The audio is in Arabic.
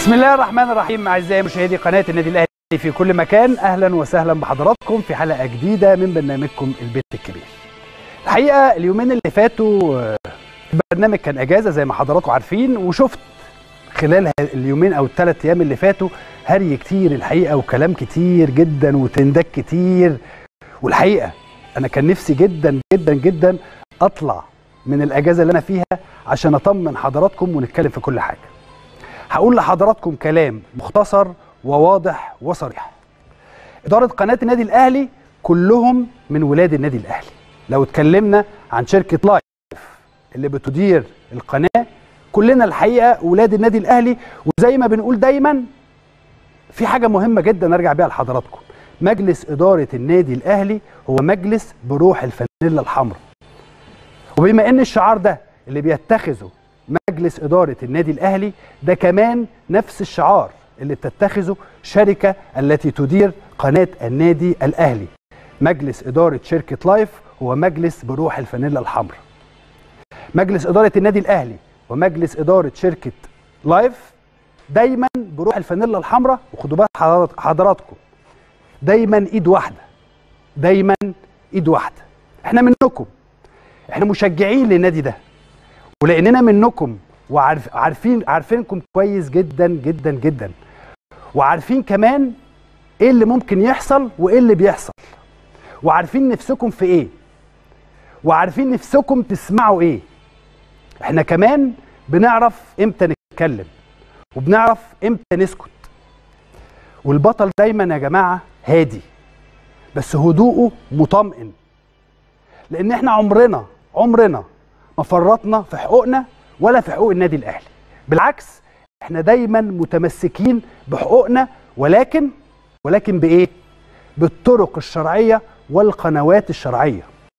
بسم الله الرحمن الرحيم. اعزائي مشاهدي قناه النادي الاهلي في كل مكان، اهلا وسهلا بحضراتكم في حلقه جديده من برنامجكم البيت الكبير. الحقيقه اليومين اللي فاتوا البرنامج كان اجازه زي ما حضراتكم عارفين، وشفت خلال اليومين او الثلاث ايام اللي فاتوا هري كتير الحقيقه وكلام كتير جدا وتندك كتير، والحقيقه انا كان نفسي جدا جدا جدا اطلع من الاجازه اللي انا فيها عشان اطمن حضراتكم ونتكلم في كل حاجه. هقول لحضراتكم كلام مختصر وواضح وصريح. إدارة قناة النادي الأهلي كلهم من ولاد النادي الأهلي. لو اتكلمنا عن شركة لايف اللي بتدير القناة، كلنا الحقيقة ولاد النادي الأهلي. وزي ما بنقول دايما في حاجة مهمة جدا أرجع بيها لحضراتكم، مجلس إدارة النادي الأهلي هو مجلس بروح الفانيلا الحمراء. وبما إن الشعار ده اللي بيتخذه مجلس إدارة النادي الأهلي ده كمان نفس الشعار اللي بتتخذه شركة التي تدير قناة النادي الأهلي. مجلس إدارة شركة لايف هو مجلس بروح الفانيلا الحمراء. مجلس إدارة النادي الأهلي ومجلس إدارة شركة لايف دايما بروح الفانيلا الحمراء، وخدوا بال حضراتكم دايما إيد واحدة، دايما إيد واحدة. احنا منكم، احنا مشجعين للنادي ده، ولأننا منكم وعارفينكم كويس جدا جدا جدا، وعارفين كمان ايه اللي ممكن يحصل وايه اللي بيحصل، وعارفين نفسكم في ايه، وعارفين نفسكم تسمعوا ايه. احنا كمان بنعرف امتى نتكلم وبنعرف امتى نسكت. والبطل دايما يا جماعة هادي، بس هدوءه مطمئن، لان احنا عمرنا ما فرطنا في حقوقنا ولا في حقوق النادي الأهلي. بالعكس احنا دايما متمسكين بحقوقنا، ولكن بإيه؟ بالطرق الشرعية والقنوات الشرعية.